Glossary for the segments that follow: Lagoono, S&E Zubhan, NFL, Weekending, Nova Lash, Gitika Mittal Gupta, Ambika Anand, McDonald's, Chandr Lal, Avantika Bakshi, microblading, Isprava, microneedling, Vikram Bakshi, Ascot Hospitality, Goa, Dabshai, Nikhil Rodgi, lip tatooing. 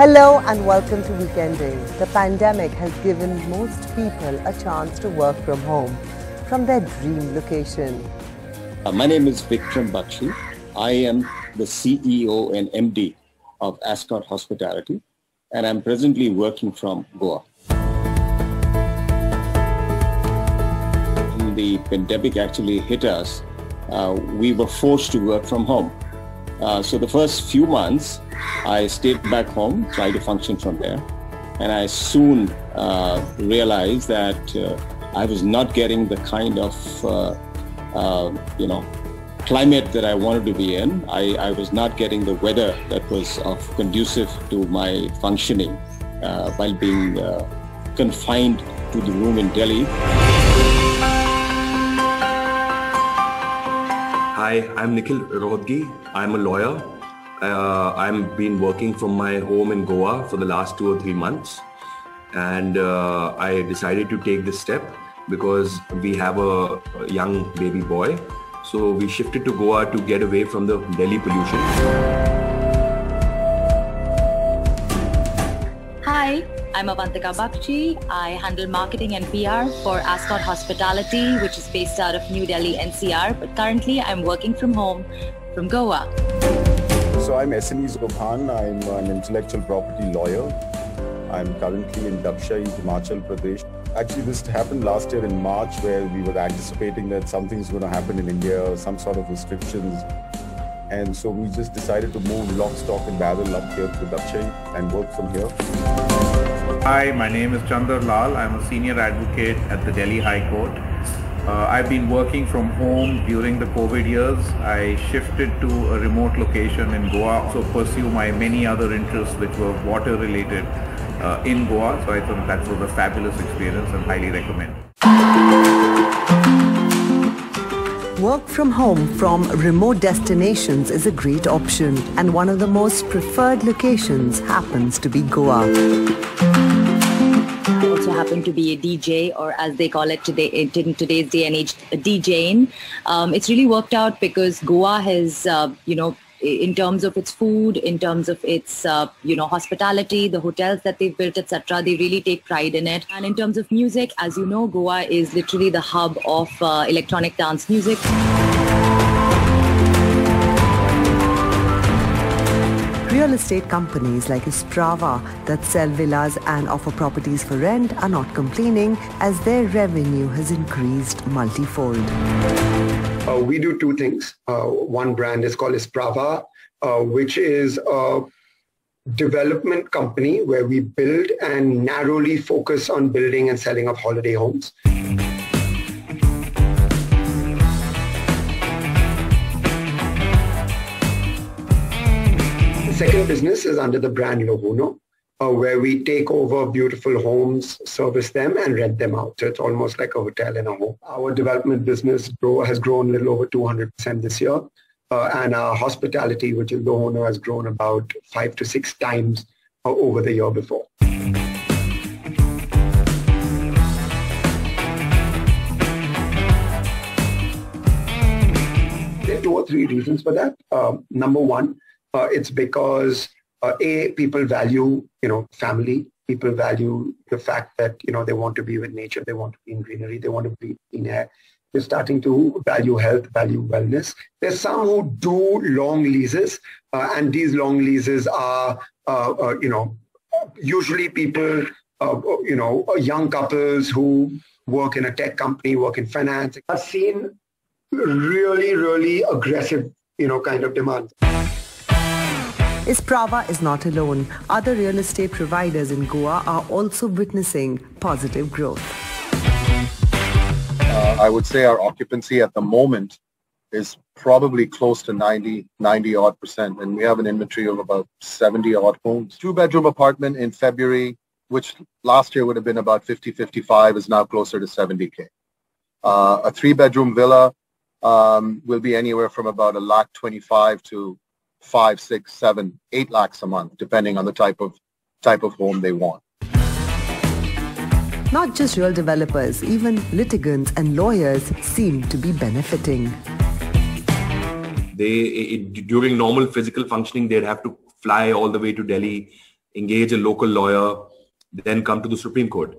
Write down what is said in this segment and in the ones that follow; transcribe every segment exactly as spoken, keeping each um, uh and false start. Hello and welcome to Weekending. The pandemic has given most people a chance to work from home, from their dream location. Uh, my name is Vikram Bakshi. I am the C E O and M D of Ascot Hospitality, and I'm presently working from Goa. When the pandemic actually hit us, uh, we were forced to work from home. Uh, so the first few months, I stayed back home, tried to function from there, and I soon uh, realized that uh, I was not getting the kind of, uh, uh, you know, climate that I wanted to be in. I, I was not getting the weather that was of conducive to my functioning uh, while being uh, confined to the room in Delhi. Hi, I'm Nikhil Rodgi. I'm a lawyer. Uh, I've been working from my home in Goa for the last two or three months. And uh, I decided to take this step because we have a young baby boy. So we shifted to Goa to get away from the Delhi pollution. Hi, I'm Avantika Bakshi. I handle marketing and P R for Ascot Hospitality, which is based out of New Delhi N C R, but currently I'm working from home from Goa. So I'm S and E Zubhan. I'm an intellectual property lawyer. I'm currently in Dabshai, Himachal Pradesh. Actually, this happened last year in March, where we were anticipating that something's going to happen in India, some sort of restrictions. And so we just decided to move lock, stock and barrel up here to Dabshai and work from here. Hi, my name is Chandr Lal. I'm a senior advocate at the Delhi High Court. Uh, I've been working from home during the COVID years. I shifted to a remote location in Goa to pursue my many other interests which were water related uh, in Goa. So I thought that was a fabulous experience and highly recommend. Work from home from remote destinations is a great option, and one of the most preferred locations happens to be Goa. I also happen to be a D J, or as they call it today, in today's day and age, a DJing. Um, it's really worked out because Goa has, uh, you know, in terms of its food, in terms of its, uh, you know, hospitality, the hotels that they've built, et cetera. They really take pride in it. And in terms of music, as you know, Goa is literally the hub of uh, electronic dance music. Real estate companies like Isprava that sell villas and offer properties for rent are not complaining, as their revenue has increased multifold. Uh, we do two things. Uh, one brand is called Isprava, uh, which is a development company where we build and narrowly focus on building and selling of holiday homes. Second business is under the brand Lagoono, uh, where we take over beautiful homes, service them and rent them out. So it's almost like a hotel and a home. Our development business grow, has grown a little over two hundred percent this year. Uh, and our hospitality, which is Lagoono, has grown about five to six times uh, over the year before. There are two or three reasons for that. Uh, number one, Uh, it's because, uh, A, people value, you know, family. People value the fact that, you know, they want to be with nature. They want to be in greenery. They want to be in air. They're starting to value health, value wellness. There's some who do long leases, uh, and these long leases are, uh, uh, you know, usually people, uh, you know, young couples who work in a tech company, work in finance. I've seen really, really aggressive, you know, kind of demand. Isprava is not alone. Other real estate providers in Goa are also witnessing positive growth. Uh, I would say our occupancy at the moment is probably close to ninety, ninety odd percent, and we have an inventory of about seventy odd homes. Two-bedroom apartment in February, which last year would have been about fifty, fifty-five, is now closer to seventy K. Uh, a three-bedroom villa um, will be anywhere from about a lakh twenty-five to five, six, seven, eight lakhs a month, depending on the type of type of home they want. Not just real developers, even litigants and lawyers seem to be benefiting. They, it, during normal physical functioning, they'd have to fly all the way to Delhi engage a local lawyer, then come to the Supreme Court.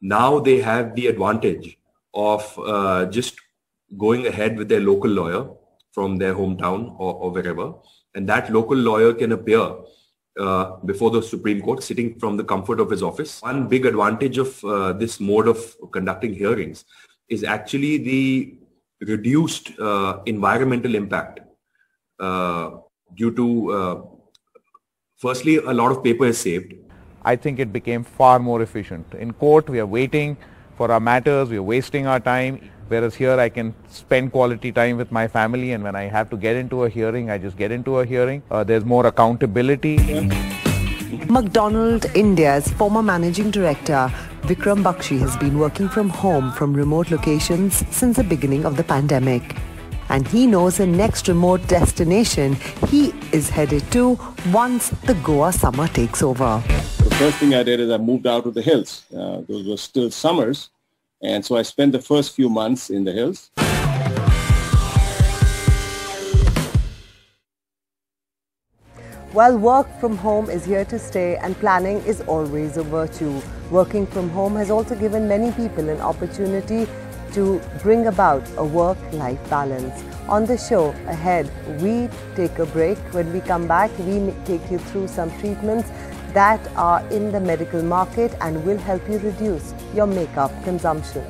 Now they have the advantage of uh, just going ahead with their local lawyer from their hometown or, or wherever, and that local lawyer can appear uh, before the Supreme Court sitting from the comfort of his office. One big advantage of uh, this mode of conducting hearings is actually the reduced uh, environmental impact uh, due to, uh, firstly, a lot of paper is saved. I think it became far more efficient. In court, we are waiting for our matters, we are wasting our time, whereas here I can spend quality time with my family, and when I have to get into a hearing, I just get into a hearing. Uh, there's more accountability. McDonald's India's former managing director Vikram Bakshi has been working from home from remote locations since the beginning of the pandemic. And he knows the next remote destination he is headed to once the Goa summer takes over. The first thing I did is I moved out of the hills. Uh, those were still summers, and so I spent the first few months in the hills. Well, work from home is here to stay, and planning is always a virtue. Working from home has also given many people an opportunity to bring about a work-life balance. On the show ahead, we take a break. When we come back, we take you through some treatments that are in the medical market and will help you reduce your makeup consumption.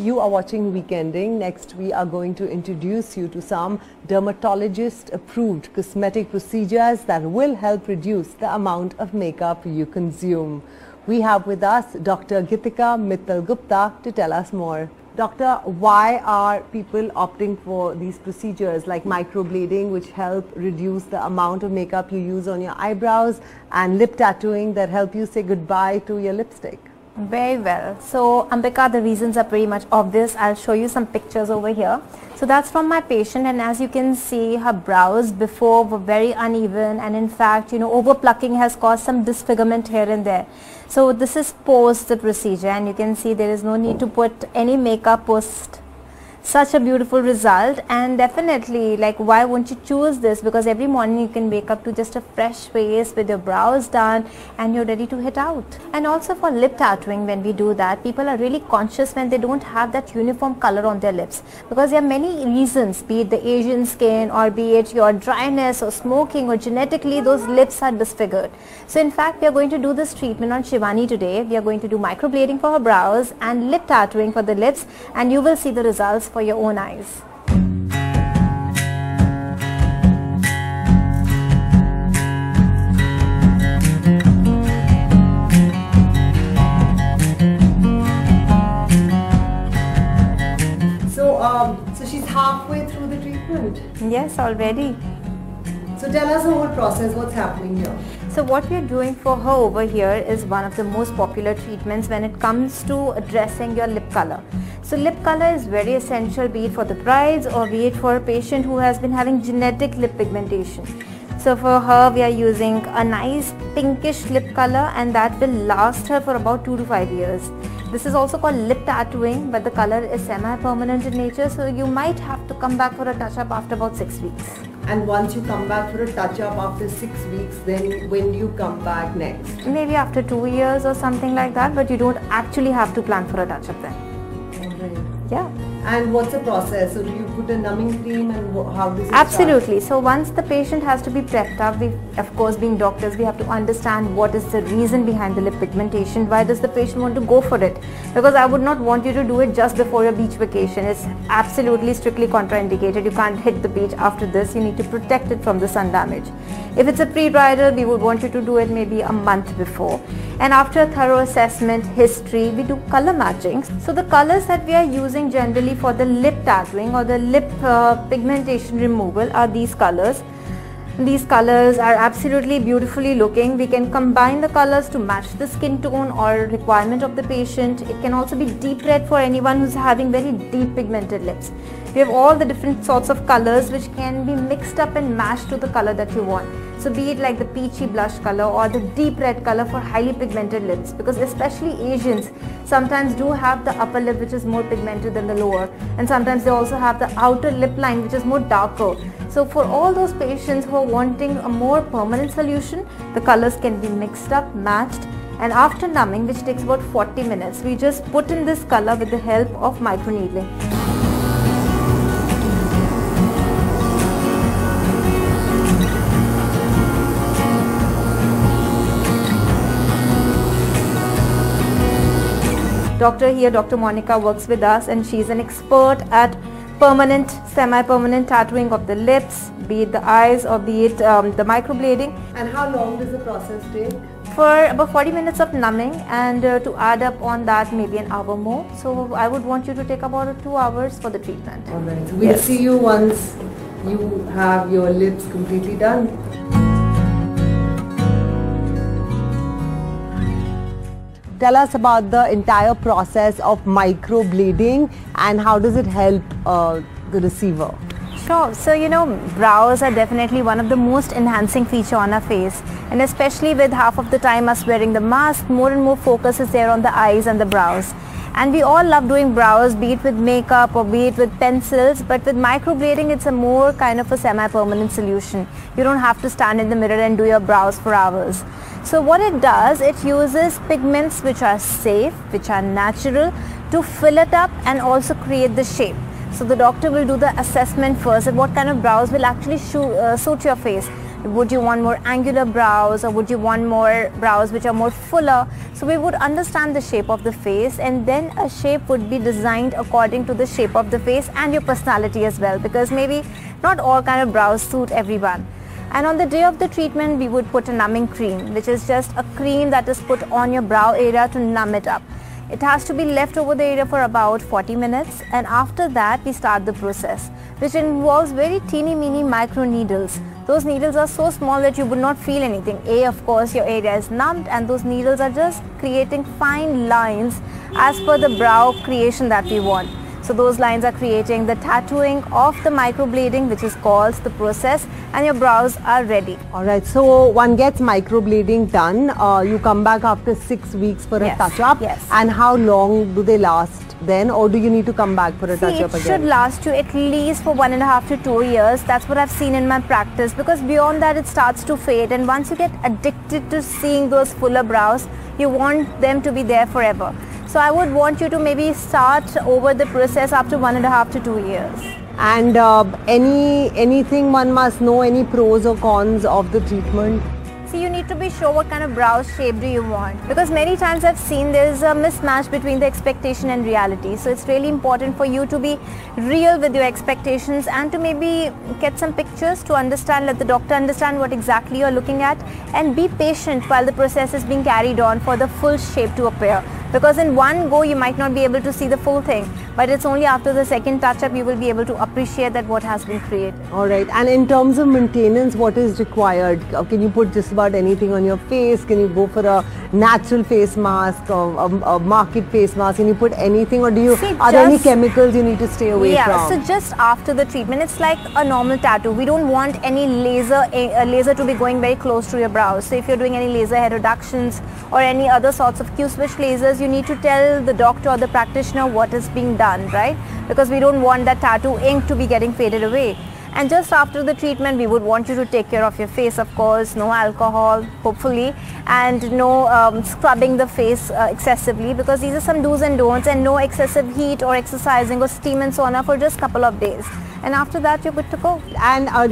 You are watching Weekending. Next, we are going to introduce you to some dermatologist-approved cosmetic procedures that will help reduce the amount of makeup you consume. We have with us Doctor Gitika Mittal Gupta to tell us more. Doctor, why are people opting for these procedures like microblading, which help reduce the amount of makeup you use on your eyebrows, and lip tattooing that help you say goodbye to your lipstick? Very well. So, Ambika, the reasons are pretty much obvious. I'll show you some pictures over here. So that's from my patient, and as you can see, her brows before were very uneven, and in fact, you know, over plucking has caused some disfigurement here and there. So this is post the procedure, and you can see there is no need to put any makeup post such a beautiful result. And definitely, like, why won't you choose this? Because every morning you can wake up to just a fresh face with your brows done, and you're ready to hit out. And also for lip tattooing, when we do that, people are really conscious when they don't have that uniform color on their lips, because there are many reasons, be it the Asian skin, or be it your dryness, or smoking, or genetically those lips are disfigured. So in fact, we are going to do this treatment on Shivani today. We are going to do microblading for her brows and lip tattooing for the lips, and you will see the results for your own eyes. So, um, so she's halfway through the treatment? Yes, already. So tell us the whole process, what's happening here? So what we are doing for her over here is one of the most popular treatments when it comes to addressing your lip color. So lip color is very essential, be it for the brides or be it for a patient who has been having genetic lip pigmentation. So for her, we are using a nice pinkish lip color, and that will last her for about two to five years. This is also called lip tattooing, but the color is semi-permanent in nature, so you might have to come back for a touch-up after about six weeks. And once you come back for a touch-up after six weeks, then when do you come back next? Maybe after two years or something like that, but you don't actually have to plan for a touch-up then. Alright. Yeah. And what's the process? So do you put a numbing cream, and how does it Absolutely. Start? So once the patient has to be prepped up, we, of course, being doctors, we have to understand what is the reason behind the lip pigmentation. Why does the patient want to go for it? Because I would not want you to do it just before your beach vacation. It's absolutely strictly contraindicated. You can't hit the beach after this. You need to protect it from the sun damage. If it's a pre-bridal, we would want you to do it maybe a month before. And after a thorough assessment history, we do color matching. So the colors that we are using generally for the lip tattooing or the lip uh, pigmentation removal are these colors. These colors are absolutely beautifully looking. We can combine the colors to match the skin tone or requirement of the patient. It can also be deep red for anyone who's having very deep pigmented lips. We have all the different sorts of colors which can be mixed up and matched to the color that you want. So be it like the peachy blush color or the deep red color for highly pigmented lips, because especially Asians sometimes do have the upper lip which is more pigmented than the lower, and sometimes they also have the outer lip line which is more darker. So for all those patients who are wanting a more permanent solution, the colors can be mixed up, matched, and after numbing, which takes about forty minutes, we just put in this color with the help of microneedling. Doctor here, Doctor Monica, works with us, and she is an expert at permanent, semi-permanent tattooing of the lips, be it the eyes or be it um, the microblading. And how long does the process take? For about forty minutes of numbing, and uh, to add up on that maybe an hour more. So I would want you to take about two hours for the treatment. Alright, we'll yes. see you once you have your lips completely done. Tell us about the entire process of microblading and how does it help uh, the receiver? Sure. So, you know, brows are definitely one of the most enhancing feature on our face, and especially with half of the time us wearing the mask, more and more focus is there on the eyes and the brows. And we all love doing brows, be it with makeup or be it with pencils, but with microblading it's a more kind of a semi-permanent solution. You don't have to stand in the mirror and do your brows for hours. So what it does, it uses pigments which are safe, which are natural, to fill it up and also create the shape. So the doctor will do the assessment first of what kind of brows will actually uh, suit your face. Would you want more angular brows, or would you want more brows which are more fuller? So we would understand the shape of the face, and then a shape would be designed according to the shape of the face and your personality as well, because maybe not all kind of brows suit everyone. And on the day of the treatment, we would put a numbing cream, which is just a cream that is put on your brow area to numb it up. It has to be left over the area for about forty minutes, and after that we start the process, which involves very teeny mini micro needles. Those needles are so small that you would not feel anything. A, of course, your area is numbed, and those needles are just creating fine lines as per the brow creation that we want. So those lines are creating the tattooing of the microblading, which is called the process, and your brows are ready. Alright, so one gets microblading done, uh, you come back after six weeks for yes. a touch-up. Yes. And how long do they last then, or do you need to come back for a touch-up again? It should last you at least for one and a half to two years. That's what I've seen in my practice, because beyond that it starts to fade, and once you get addicted to seeing those fuller brows, you want them to be there forever. So I would want you to maybe start over the process after one and a half to two years. And uh, any anything one must know, any pros or cons of the treatment? See, you need to be sure what kind of brow shape do you want, because many times I've seen there's a mismatch between the expectation and reality. So it's really important for you to be real with your expectations, and to maybe get some pictures to understand, let the doctor understand what exactly you're looking at, and be patient while the process is being carried on for the full shape to appear. Because in one go you might not be able to see the full thing, but it's only after the second touch-up you will be able to appreciate that what has been created. Alright, and in terms of maintenance, what is required? Can you put just about anything on your face? Can you go for a natural face mask or a, a market face mask? Can you put anything, or do you, see, are just, there any chemicals you need to stay away yeah, from? Yeah, so just after the treatment, it's like a normal tattoo. We don't want any laser, a, a laser to be going very close to your brows. So if you're doing any laser head reductions or any other sorts of Q-switch lasers, you need to tell the doctor or the practitioner what is being done, right? Because we don't want that tattoo ink to be getting faded away. And just after the treatment, we would want you to take care of your face, of course, no alcohol, hopefully, and no um, scrubbing the face uh, excessively, because these are some do's and don'ts, and no excessive heat or exercising or steam and sauna for just couple of days. And after that, you're good to go. And uh,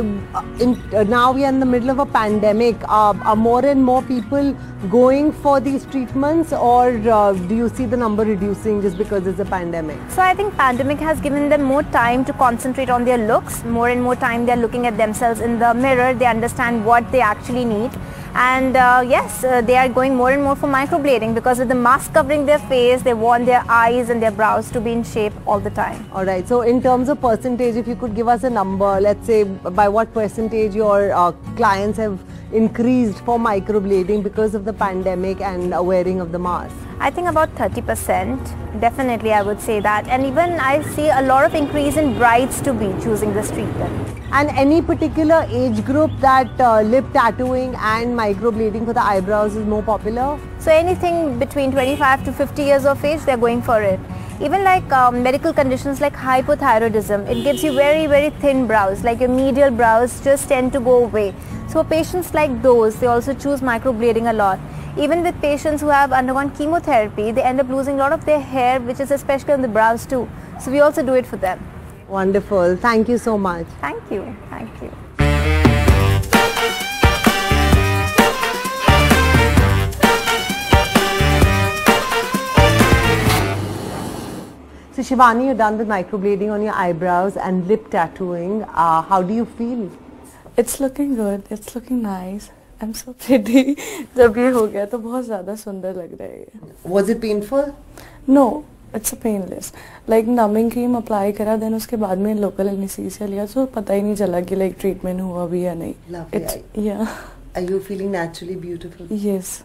in, uh, now we are in the middle of a pandemic. Uh, are more and more people going for these treatments, or uh, do you see the number reducing just because it's a pandemic? So I think pandemic has given them more time to concentrate on their looks. More and more time they're looking at themselves in the mirror. They understand what they actually need. And uh, yes, uh, they are going more and more for microblading, because with the mask covering their face, they want their eyes and their brows to be in shape all the time. Alright, so in terms of percentage, if you could give us a number, let's say by what percentage your uh, clients have increased for microblading because of the pandemic and uh, wearing of the mask? I think about thirty percent. Definitely, I would say that. And even I see a lot of increase in brides to be choosing this treatment. And any particular age group that uh, lip tattooing and microblading for the eyebrows is more popular? So anything between twenty-five to fifty years of age, they're going for it. Even like um, medical conditions like hypothyroidism, it gives you very, very thin brows, like your medial brows just tend to go away. So patients like those, they also choose microblading a lot. Even with patients who have undergone chemotherapy, they end up losing a lot of their hair, which is especially on the brows too. So we also do it for them. Wonderful. Thank you so much. Thank you. Thank you. So Shivani, you're done with microblading on your eyebrows and lip tattooing. Uh, how do you feel? It's looking good. It's looking nice. I'm so pretty. जब ये हो गया तो बहुत ज़्यादा सुंदर लग रहा है. Was it painful? No. It's a painless. Like numbing cream apply करा, then उसके बाद में local anesthesia लिया, so पता ही नहीं चला कि like treatment हुआ भी या नहीं. Lovely. It's, yeah. Are you feeling naturally beautiful? Yes.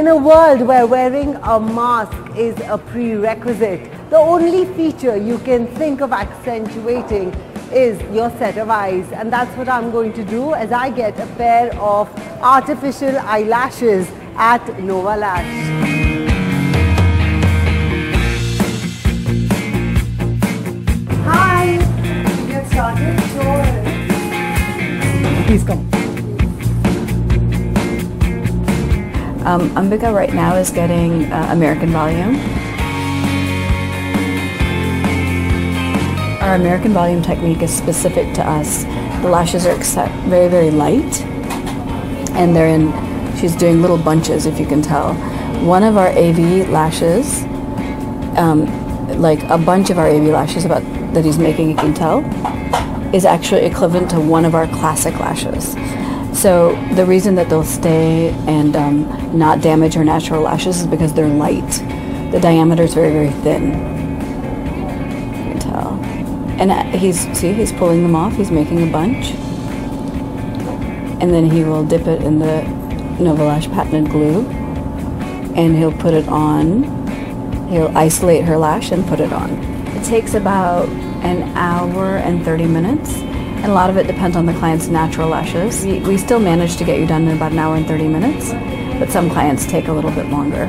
In a world where wearing a mask is a prerequisite, the only feature you can think of accentuating is your set of eyes, and that's what I'm going to do as I get a pair of artificial eyelashes at Nova Lash. Hi! You get started? Sure. Please come. Um, Ambika right now is getting uh, American volume. Our American volume technique is specific to us. The lashes are very, very light, and they're in, she's doing little bunches, if you can tell. One of our A V lashes, um, like a bunch of our A V lashes about that he's making, you can tell, is actually equivalent to one of our classic lashes. So the reason that they'll stay and um, not damage her natural lashes is because they're light. The diameter is very, very thin, you can tell. And he's, see, he's pulling them off, he's making a bunch. And then he will dip it in the Nova Lash patented glue, and he'll put it on, he'll isolate her lash and put it on. It takes about an hour and thirty minutes, and a lot of it depends on the client's natural lashes. We, we still manage to get you done in about an hour and thirty minutes, but some clients take a little bit longer.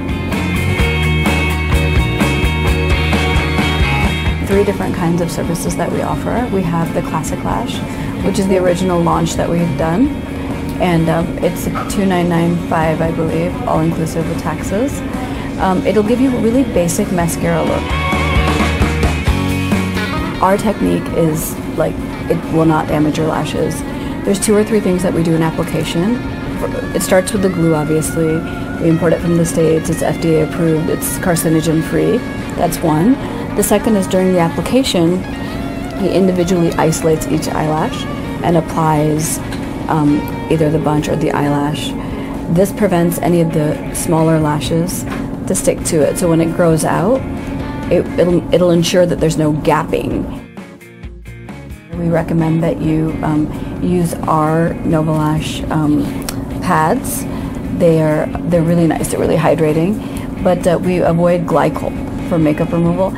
Three different kinds of services that we offer. We have the Classic Lash, which is the original launch that we've done, and um, it's two thousand nine hundred ninety-five dollars, I believe, all inclusive with taxes. Um, it'll give you a really basic mascara look. Our technique is like it will not damage your lashes. There's two or three things that we do in application. It starts with the glue, obviously. We import it from the States. It's F D A approved. It's carcinogen free. That's one. The second is during the application, he individually isolates each eyelash and applies um, either the bunch or the eyelash. This prevents any of the smaller lashes to stick to it. So when it grows out, it, it'll, it'll ensure that there's no gapping. We recommend that you um, use our Nova Lash um, pads. They are, they're really nice, they're really hydrating, but uh, we avoid glycol for makeup removal.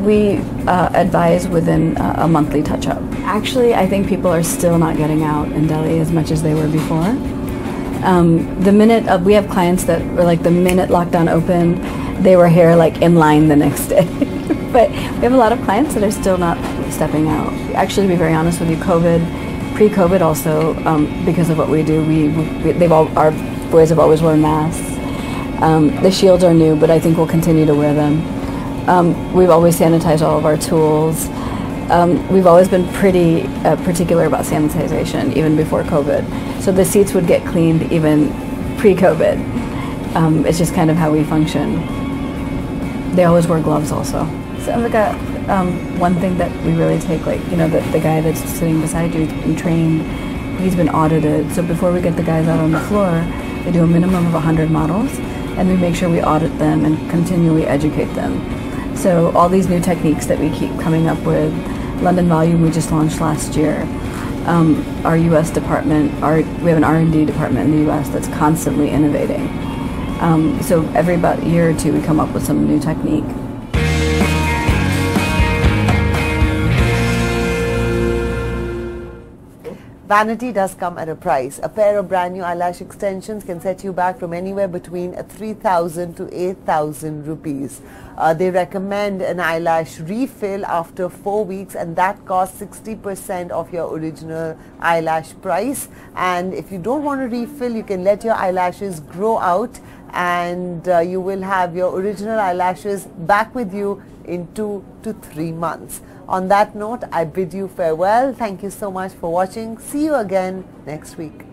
We uh, advise within uh, a monthly touch-up. Actually, I think people are still not getting out in Delhi as much as they were before. Um, the minute, of, we have clients that were like the minute lockdown opened, they were here like in line the next day. But we have a lot of clients that are still not stepping out. Actually, to be very honest with you, COVID, pre-COVID also, um, because of what we do, we, we they've all, our boys have always worn masks. Um, the shields are new, but I think we'll continue to wear them. Um, we've always sanitized all of our tools. Um, we've always been pretty uh, particular about sanitization, even before COVID. So the seats would get cleaned even pre-COVID. Um, it's just kind of how we function. They always wear gloves also. So Ambika, um, one thing that we really take, like, you know, the, the guy that's sitting beside you, you trained, he's been audited. So before we get the guys out on the floor, we do a minimum of one hundred models, and we make sure we audit them and continually educate them. So all these new techniques that we keep coming up with, London Volume we just launched last year, um, our U S department, our, we have an R and D department in the U S that's constantly innovating. Um, so every about a year or two we come up with some new technique. Vanity does come at a price. A pair of brand new eyelash extensions can set you back from anywhere between three thousand to eight thousand rupees. Uh, they recommend an eyelash refill after four weeks and that costs sixty percent of your original eyelash price. And if you don't want to refill, you can let your eyelashes grow out and uh, you will have your original eyelashes back with you in two to three months. On that note, I bid you farewell. Thank you so much for watching. See you again next week.